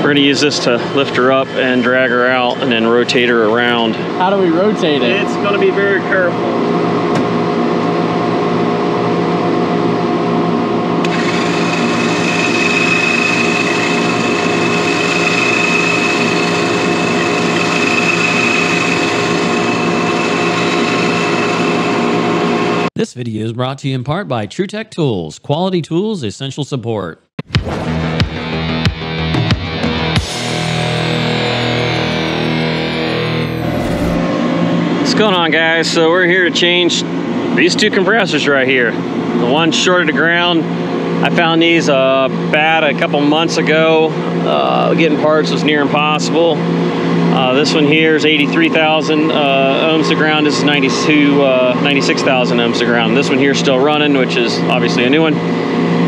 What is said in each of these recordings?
We're going to use this to lift her up and drag her out and then rotate her around. How do we rotate it? It's going to be very careful. This video is brought to you in part by TruTech Tools, quality tools, essential support. What's going on, guys? So we're here to change these two compressors right here. The one short of the ground, I found these bad a couple months ago. Getting parts was near impossible. This one here is 83,000 ohms to ground. This is 96,000 ohms to ground. This one here is still running, which is obviously a new one.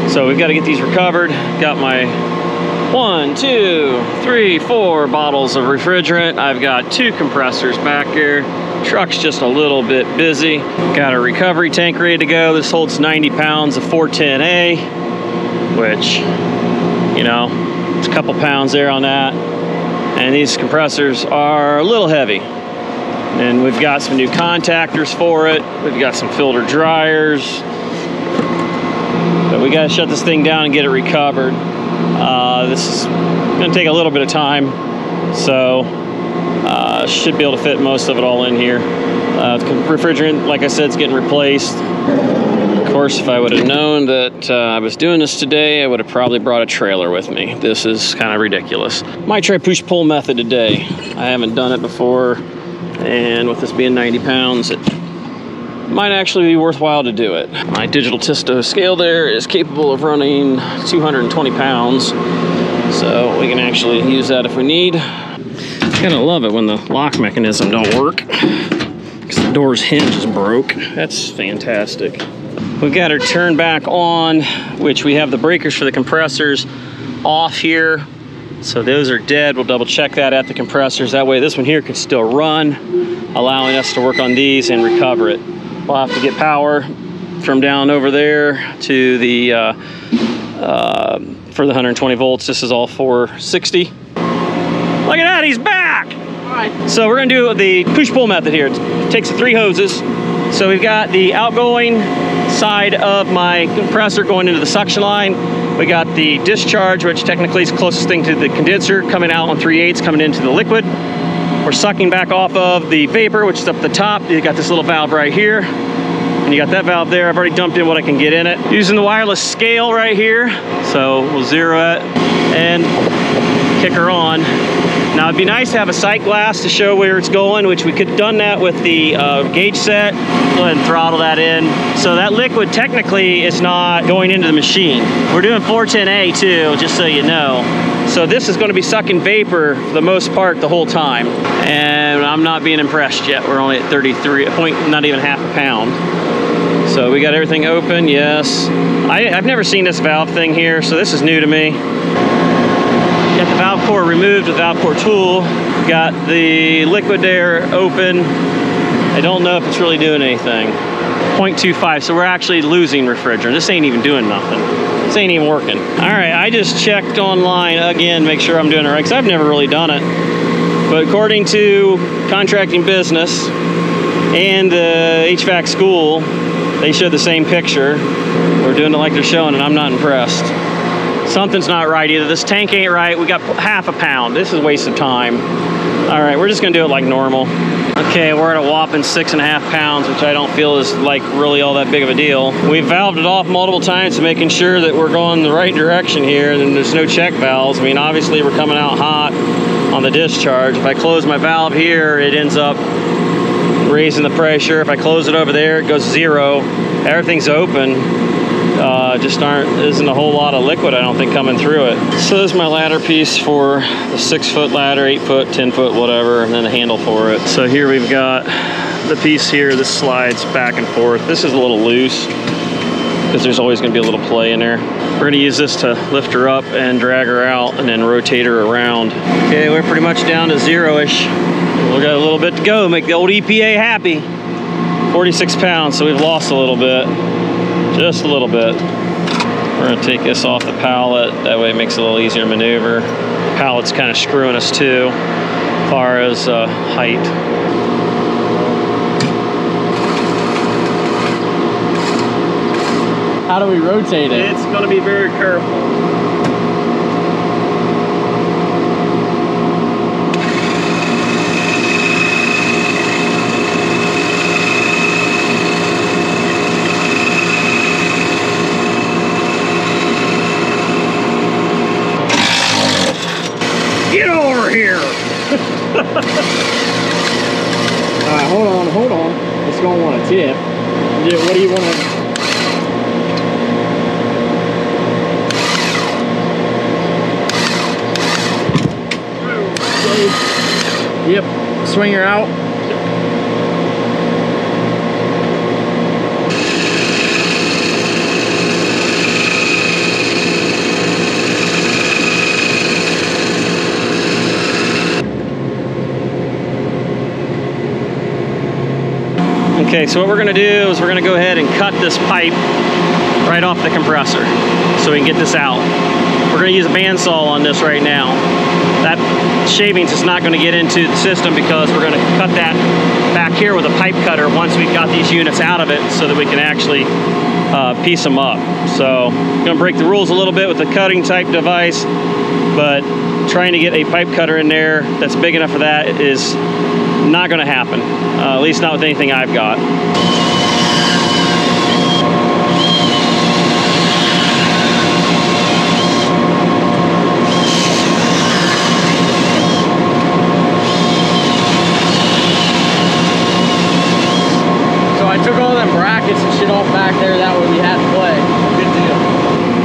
So we've got to get these recovered. Got my 1, 2, 3, 4 bottles of refrigerant. I've got 2 compressors back here. Truck's just a little bit busy. Got a recovery tank ready to go. This holds 90 pounds of 410A, which, you know, it's a couple pounds there on that. And these compressors are a little heavy. And we've got some new contactors for it. We've got some filter dryers. But we gotta shut this thing down and get it recovered. This is gonna take a little bit of time. So should be able to fit most of it all in here. The refrigerant, like I said, is getting replaced. Of course, if I would have known that I was doing this today, I would have probably brought a trailer with me. This is kind of ridiculous. Might try push-pull method today. I haven't done it before, and with this being 90 pounds, it might actually be worthwhile to do it. My digital Tisto scale there is capable of running 220 pounds, so we can actually use that if we need. Kind of love it when the lock mechanism don't work, because the door's hinge is broke. That's fantastic. We've got her turned back on, which we have the breakers for the compressors off here. So those are dead. We'll double check that at the compressors. That way this one here can still run, allowing us to work on these and recover it. We'll have to get power from down over there to the, for the 120 volts. This is all 460. Look at that, he's back. All right. So we're gonna do the push-pull method here. It takes the 3 hoses. So we've got the outgoing side of my compressor going into the suction line. We got the discharge, which technically is the closest thing to the condenser, coming out on 3/8, coming into the liquid. We're sucking back off of the vapor, which is up the top. You got this little valve right here, and you got that valve there. I've already dumped in what I can get in it. Using the wireless scale right here. So we'll zero it and kick her on. Now it'd be nice to have a sight glass to show where it's going, which we could have done that with the gauge set. Go ahead and throttle that in. So that liquid technically is not going into the machine. We're doing 410A too, just so you know. So this is gonna be sucking vapor for the most part the whole time. And I'm not being impressed yet. We're only at 33, not even half a pound. So we got everything open, yes. I've never seen this valve thing here, so this is new to me. Got the valve core removed with valve core tool. Got the liquid there open. I don't know if it's really doing anything. 0.25, so we're actually losing refrigerant. This ain't even doing nothing. This ain't even working. All right, I just checked online again, make sure I'm doing it right, because I've never really done it. But according to Contracting Business and the HVAC school, they showed the same picture. We're doing it like they're showing, and I'm not impressed. Something's not right either. This tank ain't right. We got half a pound. This is a waste of time. All right, we're just gonna do it like normal. Okay, we're at a whopping 6.5 pounds, which I don't feel is like really all that big of a deal. We've valved it off multiple times, making sure that we're going the right direction here, and there's no check valves. I mean, obviously we're coming out hot on the discharge. If I close my valve here, it ends up raising the pressure. If I close it over there, it goes 0. Everything's open. Isn't a whole lot of liquid, I don't think, coming through it. So this is my ladder piece for the 6-foot ladder, 8-foot, 10-foot, whatever, and then a handle for it. So here we've got the piece here. This slides back and forth. This is a little loose because there's always going to be a little play in there. We're going to use this to lift her up and drag her out and then rotate her around. Okay, we're pretty much down to 0-ish. We've got a little bit to go. Make the old EPA happy. 46 pounds, so we've lost a little bit. Just a little bit. We're gonna take this off the pallet. That way it makes it a little easier to maneuver. pallet's kind of screwing us too, as far as height. How do we rotate it? It's going to be very careful. Get over here! Alright, hold on, hold on. It's going to want to tip. What do you want to... Yep, swing her out. Okay, so what we're gonna do is we're gonna go ahead and cut this pipe right off the compressor so we can get this out. We're gonna use a bandsaw on this right now. That shavings is not going to get into the system because we're going to cut that back here with a pipe cutter once we've got these units out of it so that we can actually piece them up. So I'm going to break the rules a little bit with the cutting type device, but trying to get a pipe cutter in there that's big enough for that is not going to happen, at least not with anything I've got.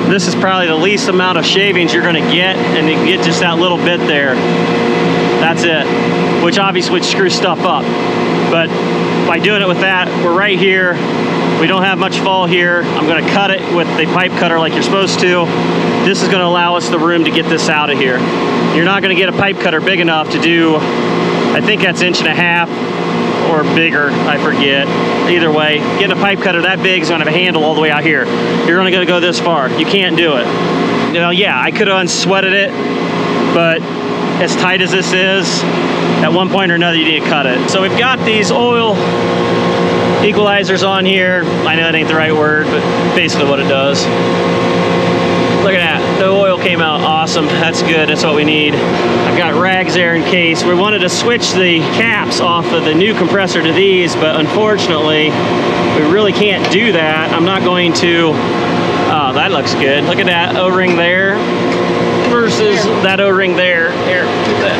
This is probably the least amount of shavings you're gonna get, and you can get just that little bit there. That's it, which obviously would screw stuff up. But by doing it with that, we're right here. We don't have much fall here. I'm gonna cut it with the pipe cutter like you're supposed to. This is gonna allow us the room to get this out of here. You're not gonna get a pipe cutter big enough to do, I think that's 1.5 inches or bigger, I forget. Either way, getting a pipe cutter that big is gonna have a handle all the way out here. You're only gonna go this far. You can't do it. You know, yeah, I could have unsweated it, but as tight as this is, at one point or another, you need to cut it. So we've got these oil equalizers on here. I know that ain't the right word, but basically what it does. Look at that, the oil came out awesome. That's good, that's what we need. I've got rags there in case. We wanted to switch the caps off of the new compressor to these, but unfortunately, we really can't do that. I'm not going to, oh, that looks good. Look at that O-ring there versus that O-ring there. Here, do that.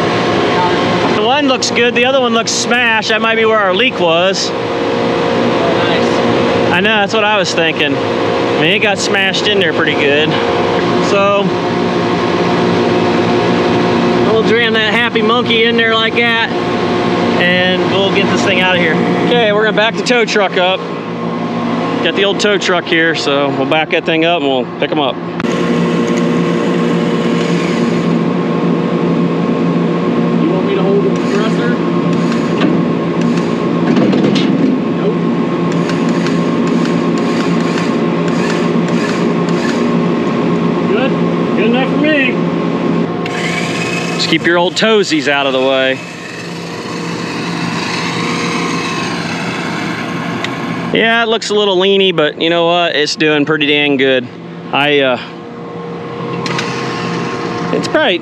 The one looks good, the other one looks smashed. That might be where our leak was. Nice. I know, that's what I was thinking. I mean, it got smashed in there pretty good. So, we'll jam that happy monkey in there like that, and we'll get this thing out of here. Okay, we're gonna back the tow truck up. Got the old tow truck here, so we'll back that thing up and we'll pick them up. You want me to hold the compressor? Keep your old toesies out of the way. Yeah, it looks a little leany, but you know what? It's doing pretty dang good. It's probably,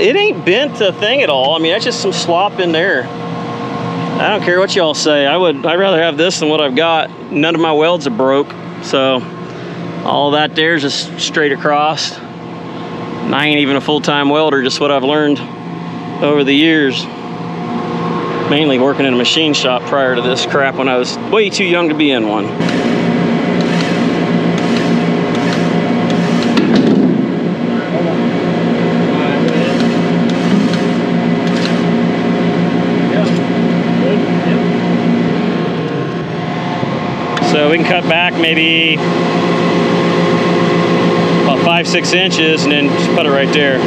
it ain't bent a thing at all. I mean, that's just some slop in there. I don't care what y'all say. I'd rather have this than what I've got. None of my welds are broke. So all that there's just straight across. And I ain't even a full-time welder, just what I've learned over the years. Mainly working in a machine shop prior to this crap when I was way too young to be in one. So we can cut back maybe 5-6 inches and then just put it right there.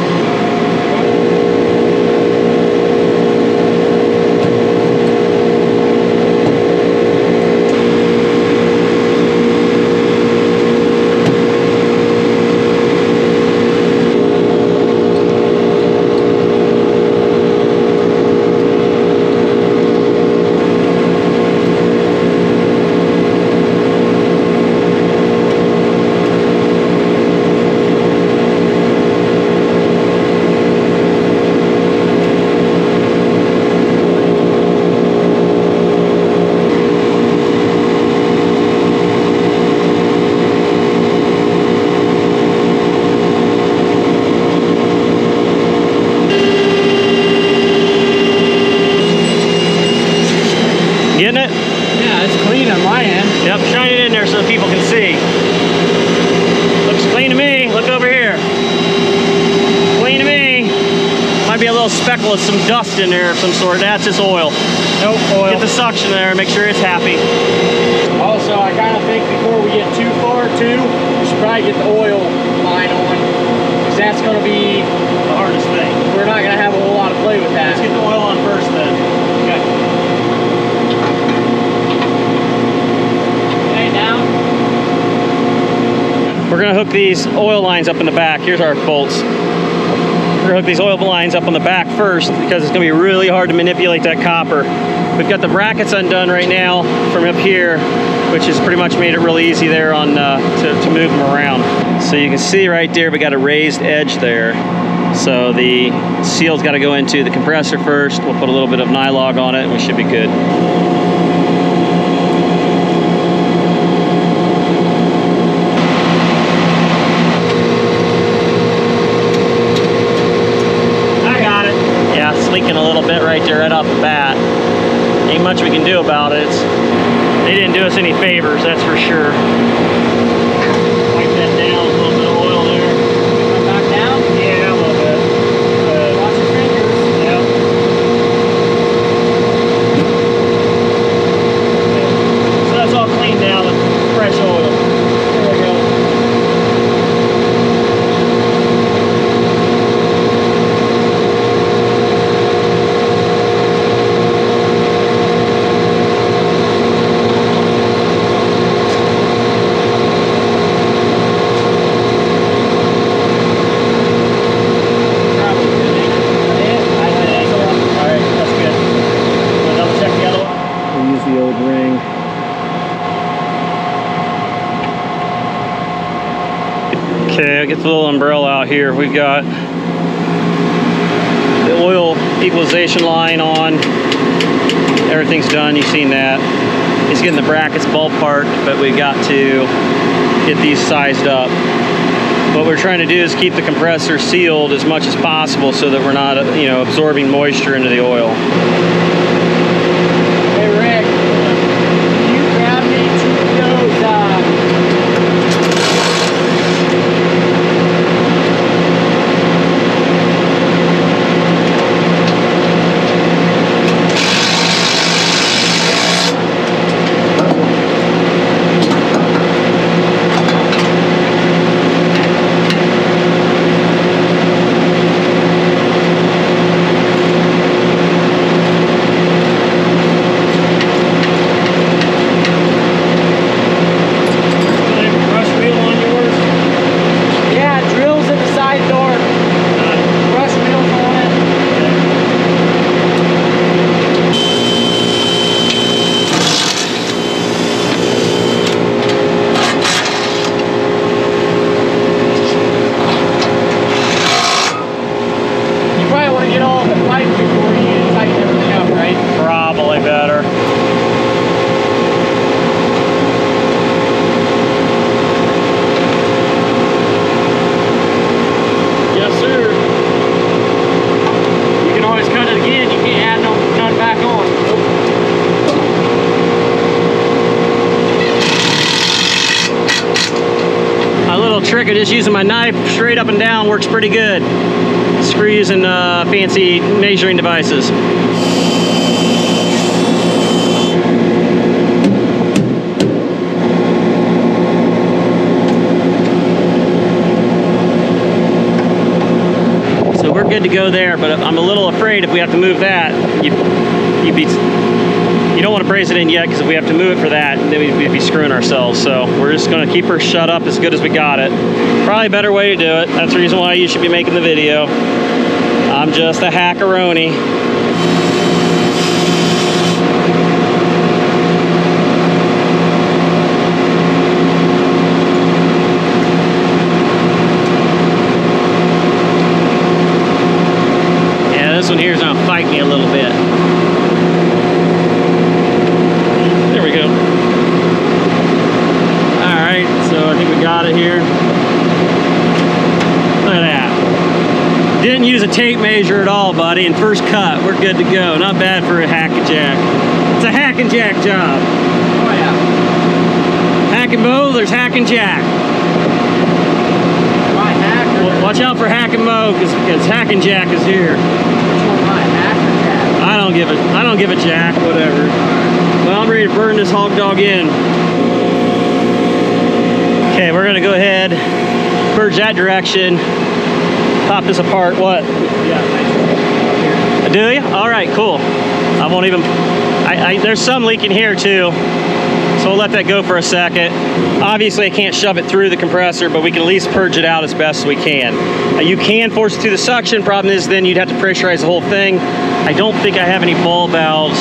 on my end. Yep, shine it in there so people can see. Looks clean to me. Look over here. Clean to me. Might be a little speckle of some dust in there of some sort. That's just oil. Nope, oil. Get the suction there. Make sure it's happy. Also, I kind of think before we get too far, too, we should probably get the oil line on, because that's going to be the hardest thing. We're not going to have a whole lot of play with that. Let's get the oil on first, then. Okay. We're going to hook these oil lines up in the back. Here's our bolts. We're going to hook these oil lines up on the back first, because it's going to be really hard to manipulate that copper. We've got the brackets undone right now from up here, which has pretty much made it really easy there on to move them around. So you can see right there, we got a raised edge there. So the seal's got to go into the compressor first. We'll put a little bit of nylog on it and we should be good. Leaking a little bit right there, right off the bat. Ain't much we can do about it. They didn't do us any favors, that's for sure. Wipe that down, a little bit of oil there. Come back down? Yeah, a little bit. Watch your fingers. Yeah. So that's all cleaned down with fresh oil. There we go. Okay, I'll get the little umbrella out here. We've got the oil equalization line on. Everything's done, you've seen that. It's getting the brackets ballparked, but we've got to get these sized up. What we're trying to do is keep the compressor sealed as much as possible so that we're not, you know, absorbing moisture into the oil. Hey Rick, can you grab me 2 kilos . Just using my knife straight up and down works pretty good. Screw using fancy measuring devices. So we're good to go there, but I'm a little afraid if we have to move that, you don't want to braise it in yet, because if we have to move it for that, then we'd be screwing ourselves. So we're just going to keep her shut up as good as we got it. Probably a better way to do it. That's the reason why you should be making the video. I'm just a hackaroni. Yeah, this one here's going to fight me a little bit. Here. Look at that. Didn't use a tape measure at all, buddy. And first cut, we're good to go. Not bad for a hack and jack. It's a hack and jack job. Oh yeah. hack and mow, there's hack and jack. Why hack or jack? Watch out for hack and mow, because hack and jack is here. I don't give a jack, whatever. Well, I'm ready to burn this hog dog in. Okay, we're gonna go ahead, purge that direction, pop this apart. What? Yeah. Do you? All right, cool. I won't even. There's some leaking here too, so we'll let that go for a second. Obviously, I can't shove it through the compressor, but we can at least purge it out as best we can. Now, you can force it through the suction. Problem is, then you'd have to pressurize the whole thing. I don't think I have any ball valves.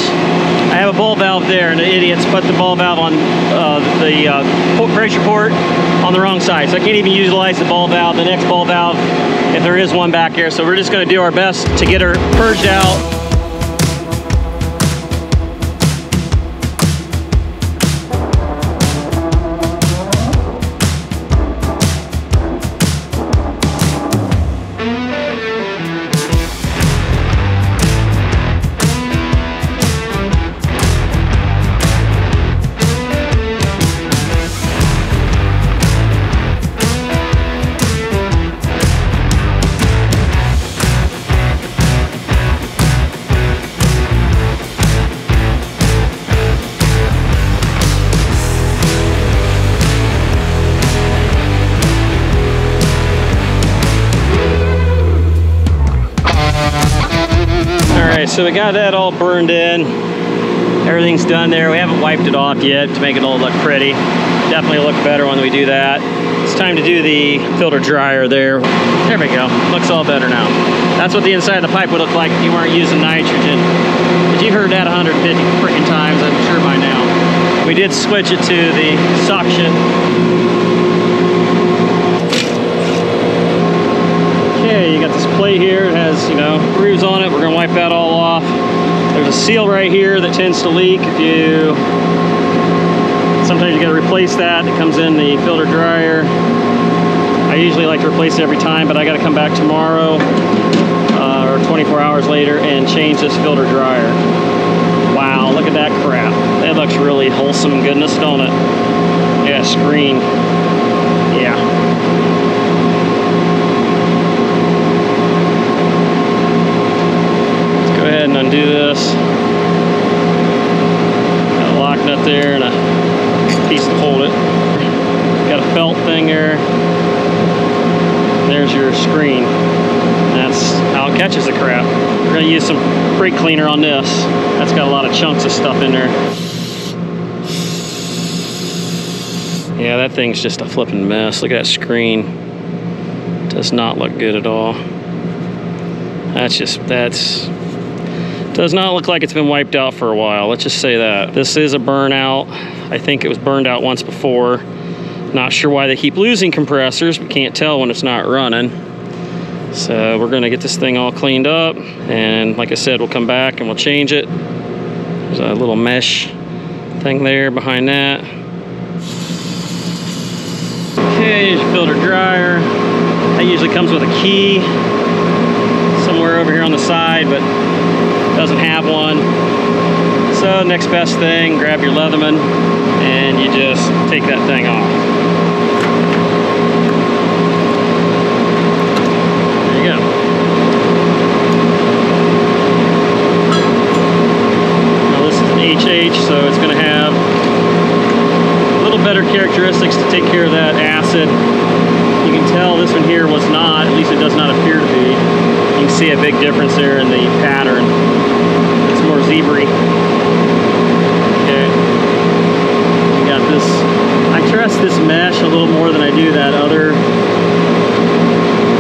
I have a ball valve there, and the idiots put the ball valve on the pressure port on the wrong side, so I can't even utilize the ball valve, the next ball valve, if there is one back here. So we're just gonna do our best to get her purged out. So we got that all burned in. Everything's done there. We haven't wiped it off yet to make it all look pretty. Definitely look better when we do that. It's time to do the filter dryer there. There we go. Looks all better now. That's what the inside of the pipe would look like if you weren't using nitrogen. But you heard that 150 freaking times, I'm sure, by now. We did switch it to the suction. Okay, you got this plate here. It has, you know, grooves on it. We're gonna wipe that all off. There's a seal right here that tends to leak. If you, sometimes you gotta replace that. It comes in the filter dryer. I usually like to replace it every time, but I gotta come back tomorrow or 24 hours later and change this filter dryer. Wow, look at that crap. That looks really wholesome goodness, don't it? Yeah, it's green. Yeah. And undo this. Got a lock nut there and a piece to hold it. Got a felt thing there. There's your screen. That's how it catches the crap. We're gonna use some brake cleaner on this. That's got a lot of chunks of stuff in there. Yeah, that thing's just a flipping mess. Look at that screen. Does not look good at all. That's does not look like it's been wiped out for a while. Let's just say that. This is a burnout. I think it was burned out once before. Not sure why they keep losing compressors. We can't tell when it's not running. So we're gonna get this thing all cleaned up. And like I said, we'll come back and we'll change it. There's a little mesh thing there behind that. Okay, here's your filter dryer. That usually comes with a key somewhere over here on the side, but doesn't have one. So next best thing, grab your Leatherman and you just take that thing off. There you go. Now this is an HH, so it's going to have a little better characteristics to take care of that acid. You can tell this one here was not, at least it does not appear to be. You can see a big difference there in the pattern. It's more zebra-y. Okay. I got this. I trust this mesh a little more than I do that other.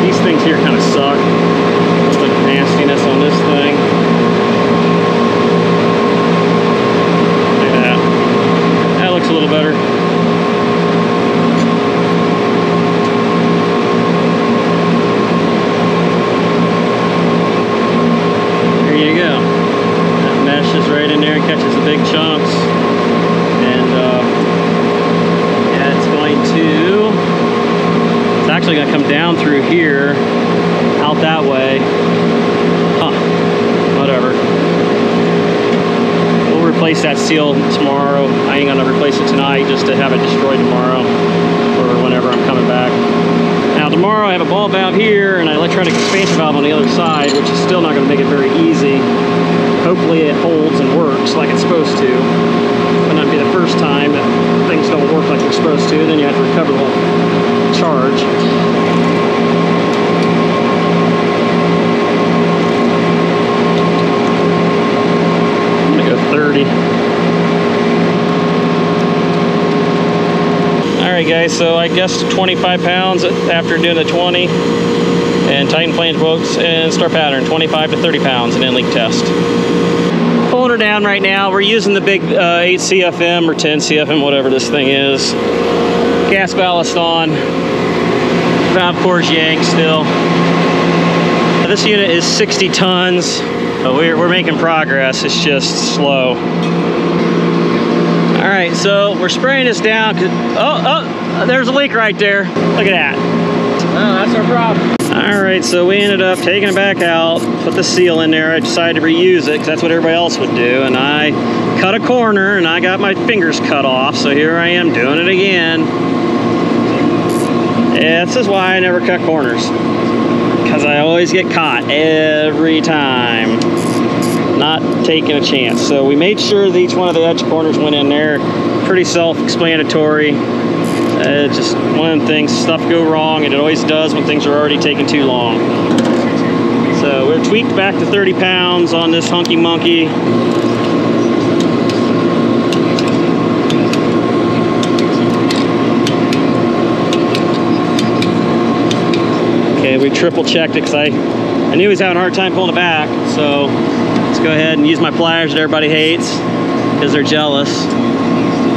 These things here kind of suck. It's like nastiness on this thing. Look at that. That looks a little better. Catches the big chunks, and yeah, it's actually going to come down through here, out that way, huh, whatever. We'll replace replace that seal tomorrow. I ain't gonna replace it tonight just to have it destroyed tomorrow or whenever I'm coming back. Now tomorrow I have a ball valve here and an electronic expansion valve on the other side, which is still not gonna make it very easy. Hopefully it holds and works like it's supposed to. It might not be the first time that things don't work like they're supposed to, then you have to recover the whole charge. I'm gonna go 30. Alright guys, so I guessed 25 pounds after doing the 20 and tighten flange bolts and start pattern, 25 to 30 pounds and then leak test. Pulling her down right now. We're using the big 8 CFM or 10 CFM, whatever this thing is. Gas ballast on. Valve cores yanked still. Now, this unit is 60 tons. But we're making progress, it's just slow. All right, so we're spraying this down. Oh, there's a leak right there. Look at that. Oh, that's our problem. All right, so we ended up taking it back out, put the seal in there. I decided to reuse it because that's what everybody else would do. And I cut a corner and I got my fingers cut off. So here I am doing it again. Yeah, this is why I never cut corners, because I always get caught every time. Not taking a chance. So we made sure that each one of the edge corners went in there. Pretty self-explanatory. Just one of the things, stuff go wrong, and it always does when things are already taking too long. So we're tweaked back to 30 pounds on this hunky monkey. Okay, we triple checked it because I knew he was having a hard time pulling it back. So let's go ahead and use my pliers that everybody hates because they're jealous.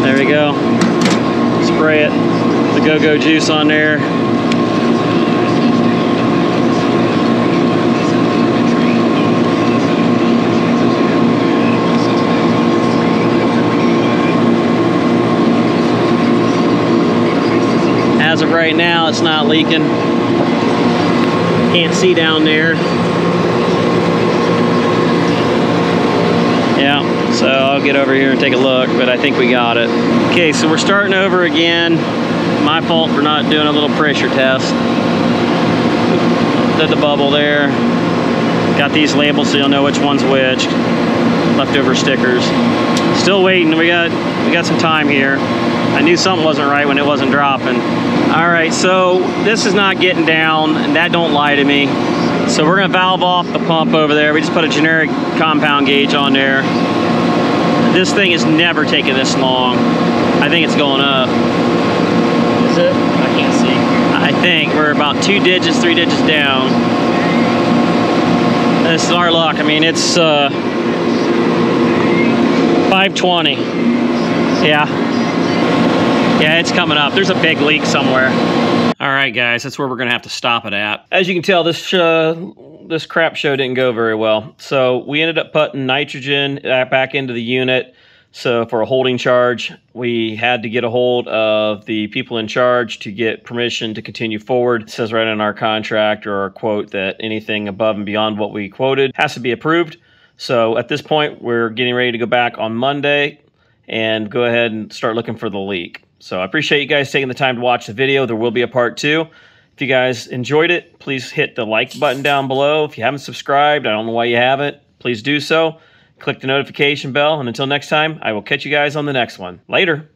There we go. Spray it, the go-go juice on there. As of right now, it's not leaking. Can't see down there. Yeah. So I'll get over here and take a look, but I think we got it. Okay, so we're starting over again. My fault for not doing a little pressure test. Did the bubble there. Got these labeled so you'll know which one's which. Leftover stickers. Still waiting, we got some time here. I knew something wasn't right when it wasn't dropping. All right, so this is not getting down, and that don't lie to me. So we're gonna valve off the pump over there. We just put a generic compound gauge on there. This thing is never taking this long. I think it's going up. Is it? I can't see. I think we're about 2 digits, 3 digits down. This is our luck. I mean, it's 520. Yeah, it's coming up. There's a big leak somewhere. All right, guys, that's where we're gonna have to stop it at. As you can tell, this crap show didn't go very well. So we ended up putting nitrogen back into the unit. So for a holding charge, we had to get a hold of the people in charge to get permission to continue forward. It says right in our contract or our quote that anything above and beyond what we quoted has to be approved. So at this point, we're getting ready to go back on Monday and go ahead and start looking for the leak. So I appreciate you guys taking the time to watch the video. There will be a part 2. If you guys enjoyed it, please hit the like button down below. If you haven't subscribed, I don't know why you haven't, please do so. Click the notification bell, and until next time, I will catch you guys on the next one. Later.